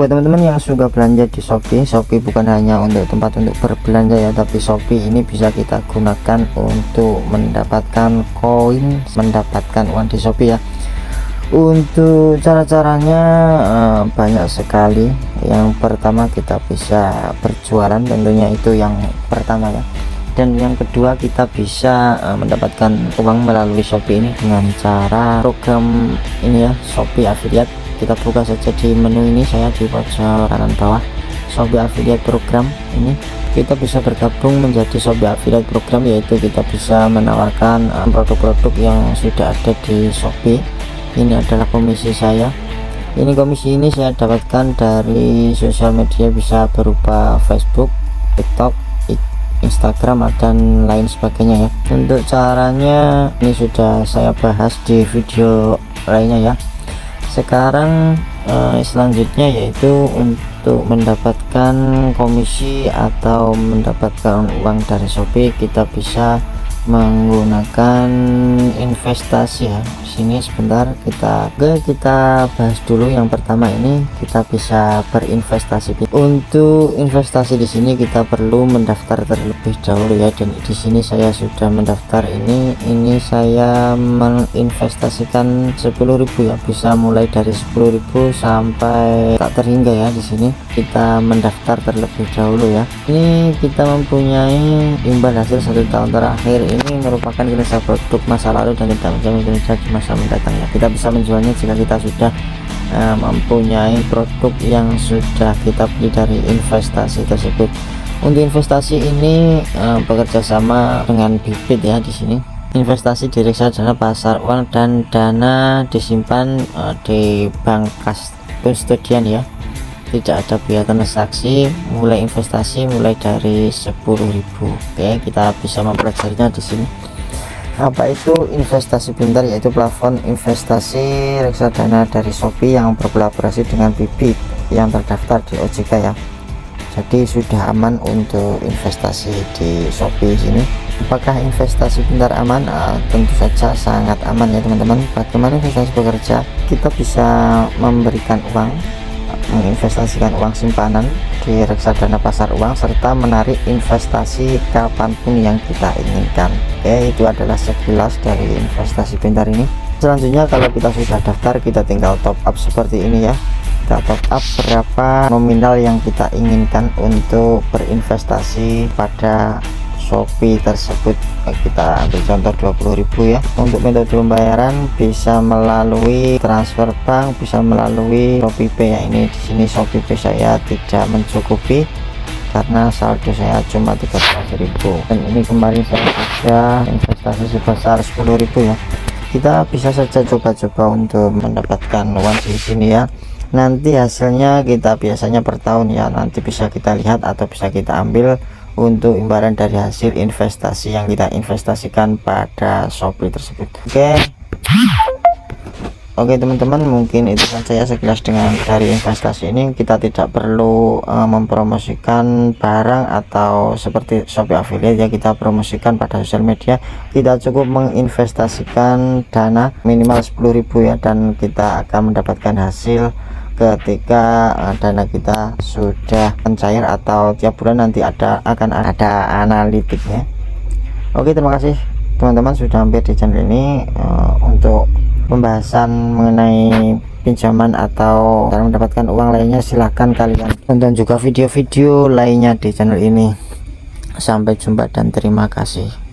Buat teman-teman yang suka belanja di Shopee, Shopee bukan hanya untuk tempat untuk berbelanja ya, tapi Shopee ini bisa kita gunakan untuk mendapatkan koin, mendapatkan uang di Shopee ya. Untuk cara-caranya banyak sekali. Yang pertama kita bisa berjualan, tentunya itu yang pertama ya. Dan yang kedua kita bisa mendapatkan uang melalui Shopee ini dengan cara program ini ya, Shopee affiliate. Kita buka saja di menu ini, saya di pojok kanan bawah, Shopee affiliate program. Ini kita bisa bergabung menjadi Shopee affiliate program, yaitu kita bisa menawarkan produk-produk yang sudah ada di Shopee. Ini adalah komisi saya. Ini komisi ini saya dapatkan dari sosial media, bisa berupa Facebook, TikTok, Instagram dan lain sebagainya ya. Untuk caranya ini sudah saya bahas di video lainnya ya. Sekarang selanjutnya yaitu untuk mendapatkan komisi atau mendapatkan uang dari Shopee, kita bisa menggunakan investasi ya. Sini sebentar kita bahas dulu. Yang pertama ini kita bisa berinvestasi. Untuk investasi di sini kita perlu mendaftar terlebih dahulu ya, dan di sini saya sudah mendaftar. Ini saya menginvestasikan 10.000 ya, bisa mulai dari 10.000 sampai tak terhingga ya. Di sini kita mendaftar terlebih dahulu ya. Ini kita mempunyai imbal hasil 1 tahun terakhir. Ini merupakan kinerja produk masa lalu dan tidak menjamin kinerja di masa mendatang ya. Kita bisa menjualnya jika kita sudah mempunyai produk yang sudah kita beli dari investasi tersebut. Untuk investasi ini bekerja sama dengan Bibit ya. Di sini investasi di reksadana pasar uang dan dana disimpan di bank kas kustodian ya. Tidak ada biaya transaksi. Mulai investasi mulai dari 10.000. Oke, kita bisa mempelajarinya di sini. Apa itu investasi pintar? Yaitu plafon investasi reksadana dari Shopee yang berkolaborasi dengan bibit yang terdaftar di OJK ya. Jadi sudah aman untuk investasi di Shopee sini. Apakah investasi pintar aman? Tentu saja sangat aman ya teman-teman. Bagaimana investasi bekerja? Kita bisa memberikan uang, menginvestasikan uang simpanan di reksadana pasar uang, serta menarik investasi kapanpun yang kita inginkan. Oke, itu adalah sekilas dari investasi pintar ini. Selanjutnya kalau kita sudah daftar, kita tinggal top up seperti ini ya. Kita top up berapa nominal yang kita inginkan untuk berinvestasi pada Shopee tersebut. Kita ambil contoh 20.000 ya. Untuk metode pembayaran bisa melalui transfer bank, bisa melalui Shopee Pay ya. Ini di sini Shopee Pay saya tidak mencukupi karena saldo saya cuma 13.000. Dan ini kemarin saya sudah investasi sebesar 10.000 ya. Kita bisa saja coba-coba untuk mendapatkan uang di sini ya. Nanti hasilnya kita biasanya per tahun ya. Nanti bisa kita lihat atau bisa kita ambil untuk imbalan dari hasil investasi yang kita investasikan pada Shopee tersebut. Oke, teman-teman, mungkin itu saja ya sekilas dengan dari investasi ini. Kita tidak perlu mempromosikan barang atau seperti Shopee affiliate ya, kita promosikan pada sosial media. Kita cukup menginvestasikan dana minimal 10.000 ya, dan kita akan mendapatkan hasil ketika dana kita sudah mencair atau tiap bulan nanti akan ada analitiknya. Oke, terima kasih teman-teman sudah hampir di channel ini. Untuk pembahasan mengenai pinjaman atau cara mendapatkan uang lainnya, silahkan kalian tonton juga video-video lainnya di channel ini. Sampai jumpa dan terima kasih.